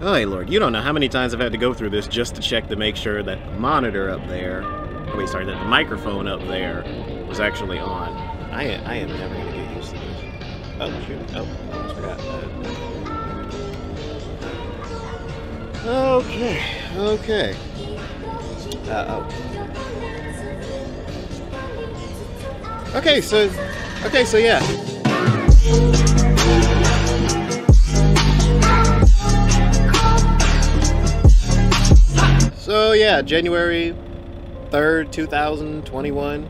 Oh, hey, Lord, you don't know how many times I've had to go through this just to check to make sure that the monitor up there, that the microphone up there was actually on. I am never going to get used to this. Oh, shoot. Oh, I almost forgot. Okay, okay. Uh-oh. Okay, so yeah. So yeah, January 3rd, 2021.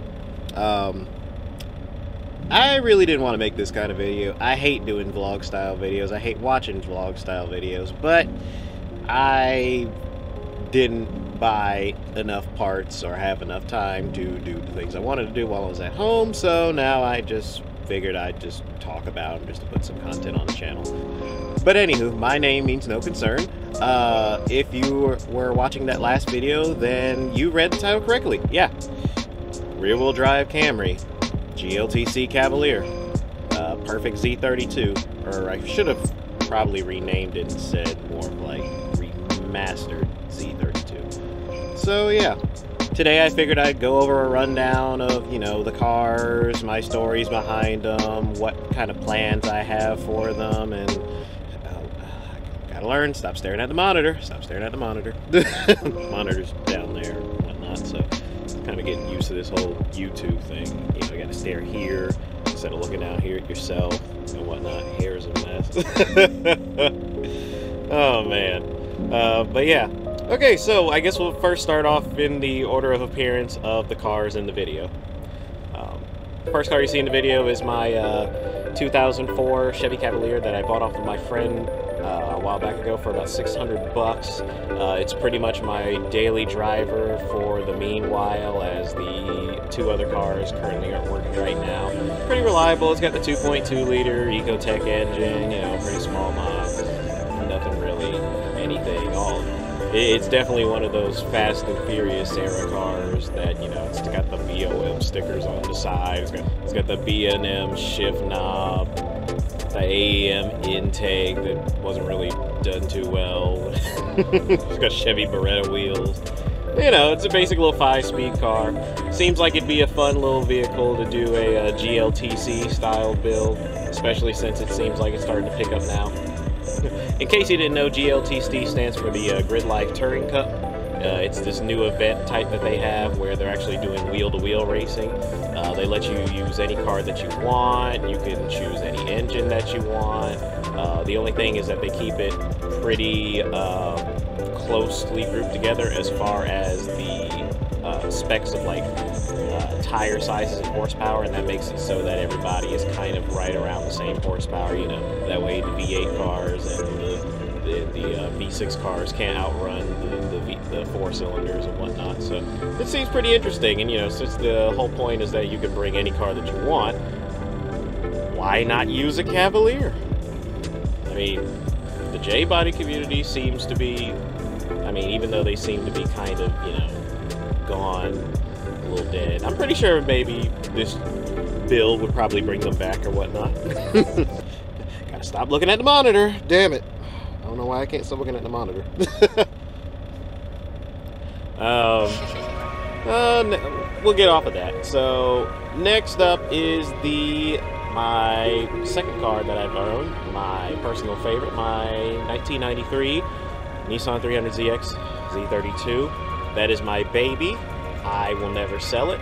I really didn't want to make this kind of video. I hate doing vlog style videos. I hate watching vlog style videos, but I didn't buy enough parts or have enough time to do the things I wanted to do while I was at home, so now I just figured I'd just talk about them just to put some content on the channel. But anywho, my name means no concern. If you were watching that last video, then you read the title correctly. Yeah, rear-wheel drive Camry, GLTC Cavalier, perfect Z32, or I should have probably renamed it and said more like remastered Z32. So yeah, today I figured I'd go over a rundown of, you know, the cars, my stories behind them, what kind of plans I have for them, and gotta learn, stop staring at the monitor, monitor's down there and whatnot, so kind of getting used to this whole YouTube thing. You know, you gotta stare here instead of looking down here at yourself and whatnot. Hair's a mess. Oh man. But yeah, okay, so I guess we'll first start off in the order of appearance of the cars in the video. The first car you see in the video is my 2004 Chevy Cavalier that I bought off of my friend a while back ago for about 600 bucks. It's pretty much my daily driver for the meanwhile, as the two other cars currently aren't working right now. Pretty reliable. It's got the 2.2 liter Ecotec engine, you know, pretty small mod, nothing really anything at all. It's definitely one of those Fast and Furious era cars that, you know, it's got the VOM stickers on the side, it's got the B&M shift knob, the AEM intake that wasn't really done too well. It's got Chevy Beretta wheels. You know, it's a basic little 5-speed car. Seems like it'd be a fun little vehicle to do a GLTC style build, especially since it seems like it's starting to pick up now. In case you didn't know, GLTC stands for the Grid Life Turing Cup. It's this new event type that they have where they're actually doing wheel-to-wheel racing. They let you use any car that you want. You can choose any engine that you want. The only thing is that they keep it pretty closely grouped together as far as the specs of, like, tire sizes and horsepower, and that makes it so that everybody is kind of right around the same horsepower, you know. That way the V8 cars and the V6 cars can't outrun the four-cylinders and whatnot, so it seems pretty interesting. And, you know, since the whole point is that you can bring any car that you want, why not use a Cavalier? I mean, the J body community seems to be, I mean, even though they seem to be kind of, you know, gone, a little dead. I'm pretty sure maybe this build would probably bring them back or whatnot. Gotta stop looking at the monitor. Damn it. I don't know why I can't stop looking at the monitor. We'll get off of that. So next up is my second car that I've owned, my personal favorite, my 1993 Nissan 300ZX Z32. That is my baby. I will never sell it.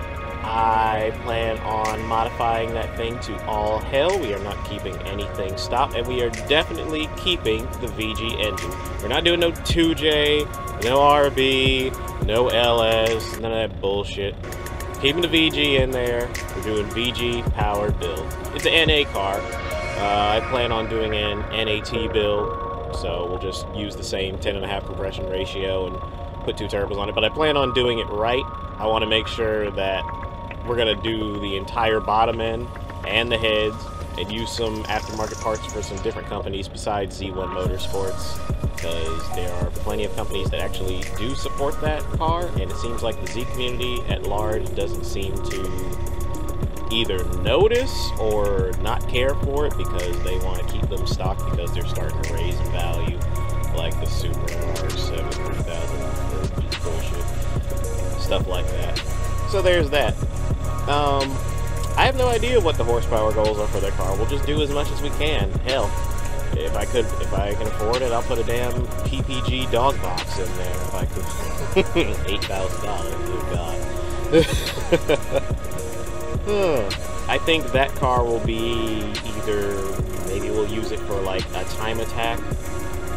I plan on modifying that thing to all hell. We are not keeping anything stopped, and we are definitely keeping the VG engine. We're not doing no 2J, no RB, no LS, none of that bullshit. Keeping the VG in there. We're doing VG powered build. It's an NA car. I plan on doing an NAT build, so we'll just use the same 10.5 compression ratio and put 2 turbos on it, but I plan on doing it right. I want to make sure that we're going to do the entire bottom end and the heads and use some aftermarket parts for some different companies besides Z1 Motorsports, because there are plenty of companies that actually do support that car, and it seems like the Z community at large doesn't seem to either notice or not care for it because they want to keep them stocked because they're starting to raise in value. like the Supra R7 3000 bullshit, stuff like that. So there's that. I have no idea what the horsepower goals are for their car. We'll just do as much as we can. Hell, if I can afford it, I'll put a damn PPG dog box in there if I could. $8,000, oh god. I think that car will be either, maybe we'll use it for like a time attack,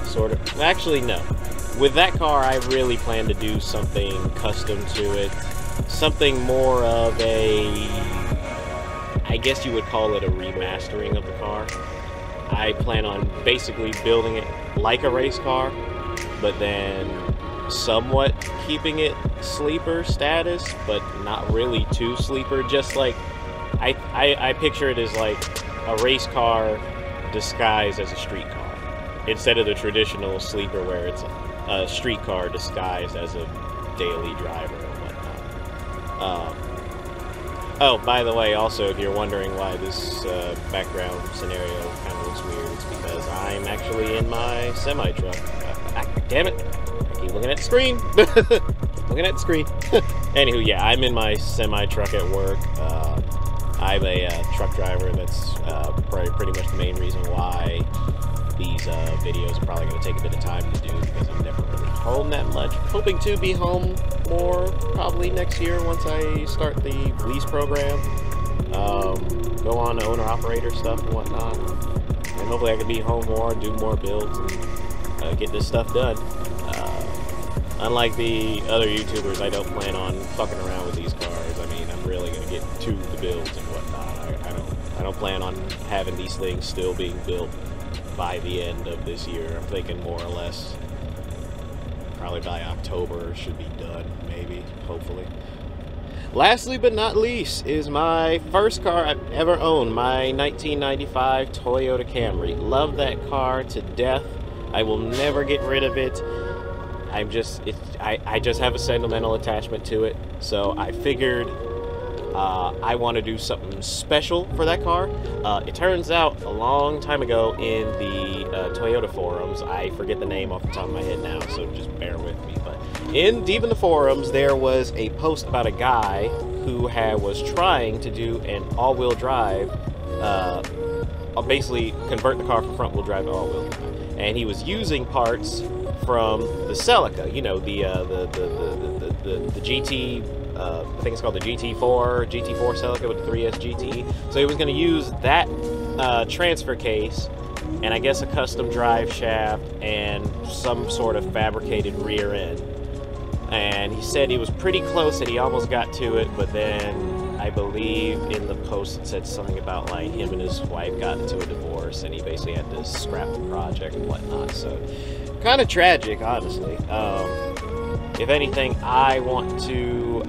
sort of. Actually, no. With that car, I really plan to do something custom to it. Something more of a, I guess you would call it a remastering of the car. I plan on basically building it like a race car, but then somewhat keeping it sleeper status, but not really too sleeper. Just like, I picture it as like a race car disguised as a street car, instead of the traditional sleeper where it's a street car disguised as a daily driver or whatnot. Oh, by the way, also, if you're wondering why this background scenario kind of looks weird, it's because I'm actually in my semi-truck. Damn it! I keep looking at the screen! Looking at the screen! Anywho, yeah, I'm in my semi-truck at work. I'm a truck driver. That's pretty much the main reason why these videos are probably going to take a bit of time to do, because I'm never really home that much. Hoping to be home more probably next year once I start the lease program, go on to owner-operator stuff and whatnot, and hopefully I can be home more, do more builds, and get this stuff done. Unlike the other YouTubers, I don't plan on fucking around with these cars. I mean, I'm really going to get to the builds and whatnot. I don't plan on having these things still being built by the end of this year. I'm thinking more or less probably by October should be done, maybe, hopefully. Lastly but not least is my first car I've ever owned, my 1995 Toyota Camry. Love that car to death. I will never get rid of it. I'm just, I just have a sentimental attachment to it, so I figured I want to do something special for that car. It turns out a long time ago in the Toyota forums, I forget the name off the top of my head now, so just bear with me, but deep in the forums there was a post about a guy who was trying to do an all-wheel drive, basically convert the car from front-wheel drive to all-wheel drive, and he was using parts from the Celica, you know, the GT. I think it's called the GT4 Celica with the 3S GT. So he was going to use that transfer case and I guess a custom drive shaft and some sort of fabricated rear end. And he said he was pretty close and he almost got to it, but then I believe in the post it said something about like him and his wife got into a divorce and he basically had to scrap the project and whatnot. So kind of tragic, honestly. If anything, I want to,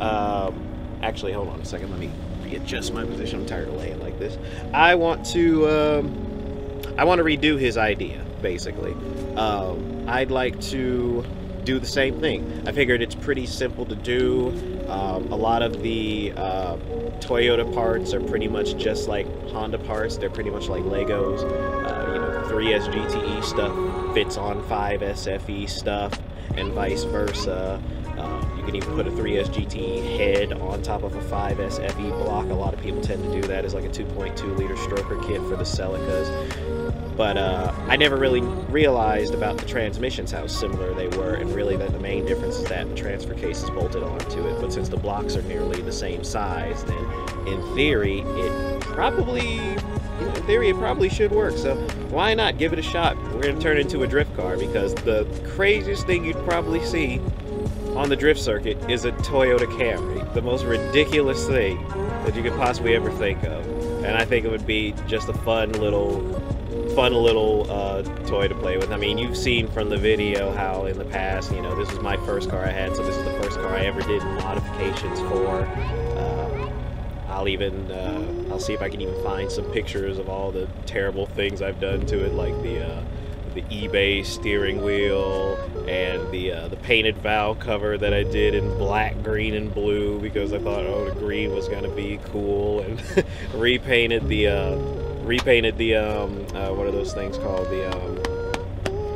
actually, hold on a second, let me readjust my position, I'm tired of laying like this. I want to redo his idea, basically. I'd like to do the same thing. I figured it's pretty simple to do. A lot of the Toyota parts are pretty much just like Honda parts, they're pretty much like Legos. You know, 3SGTE stuff fits on 5SFE stuff, and vice versa. You can even put a 3SGTE head on top of a 5SFE block. A lot of people tend to do that as like a 2.2 liter stroker kit for the Celicas. But I never really realized about the transmissions, how similar they were, and really that the main difference is that the transfer case is bolted onto it. But since the blocks are nearly the same size, then in theory, it probably should work, so why not give it a shot? We're going to turn it into a drift car, because the craziest thing you'd probably see on the drift circuit is a Toyota Camry. The most ridiculous thing that you could possibly ever think of, and I think it would be just a fun little toy to play with. I mean, you've seen from the video how in the past, you know, this was my first car I had, so this is the first car I ever did modifications for. I'll even, I'll see if I can even find some pictures of all the terrible things I've done to it, like the eBay steering wheel and the painted valve cover that I did in black, green, and blue because I thought, oh, the green was gonna be cool, and repainted the what are those things called? The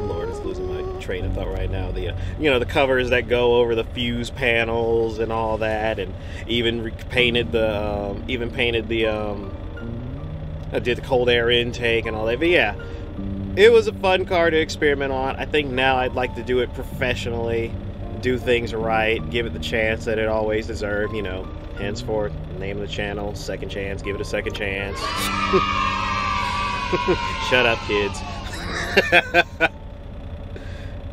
Lord, it's just losing my train of thought right now. The you know, the covers that go over the fuse panels and all that, and even painted the I did the cold air intake and all that. But yeah, it was a fun car to experiment on. I think now I'd like to do it professionally, do things right, give it the chance that it always deserved, you know. Henceforth, name of the channel, Second Chance. Give it a second chance. Shut up, kids.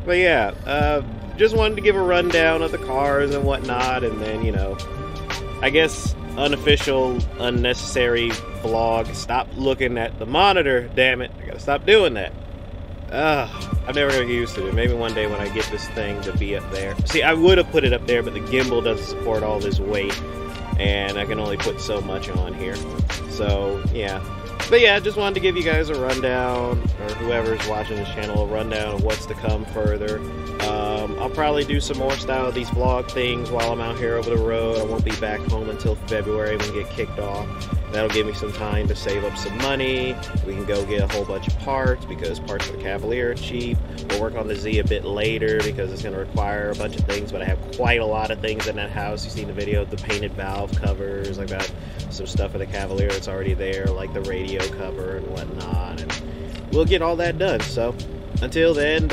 But yeah, just wanted to give a rundown of the cars and whatnot, and then, you know, I guess unofficial, unnecessary vlog. Stop looking at the monitor, damn it. I gotta stop doing that. I'm never gonna get used to it. Maybe one day when I get this thing to be up there. See, I would have put it up there, but the gimbal doesn't support all this weight, and I can only put so much on here. So yeah. But yeah, just wanted to give you guys a rundown, or whoever's watching this channel, a rundown of what's to come further. I'll probably do some more style of these vlog things while I'm out here over the road. I won't be back home until February when we get kicked off. That'll give me some time to save up some money. We can go get a whole bunch of parts, because parts for the Cavalier are cheap. We'll work on the Z a bit later because it's going to require a bunch of things, but I have quite a lot of things in that house. You've seen the video of the painted valve covers. I've got some stuff for the Cavalier that's already there, like the radio cover and whatnot, and we'll get all that done. So until then,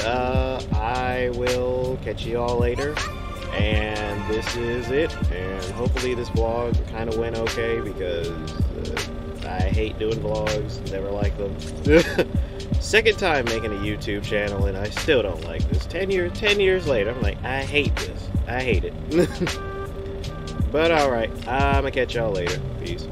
I will catch you all later. And this is it, and hopefully this vlog kind of went okay, because I hate doing vlogs, never like them. Second time making a YouTube channel and I still don't like this. 10 years later, I'm like, I hate this, I hate it. But alright, I'm gonna catch y'all later. Peace.